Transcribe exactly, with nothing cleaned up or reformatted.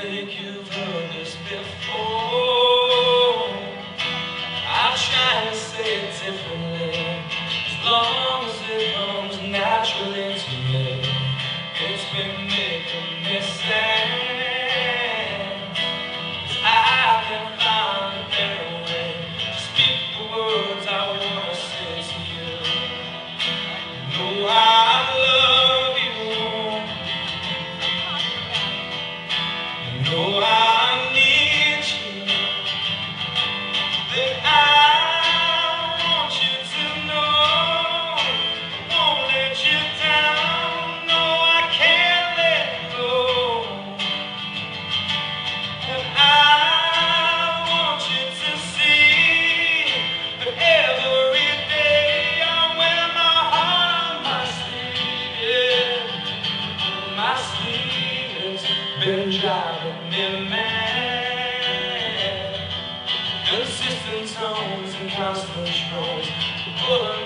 think you've heard this before. I'll try to say it differently, as long as it comes naturally to me. It's been making me sad, 'cause I can find a better way to speak the words I wanna say to you. You know I know I need you, that I want you to know I won't let you down, no I can't let go. And I want you to see that every day I wear my heart on my sleeve, yeah. My sleeve has been driving consistent tones and constant strokes.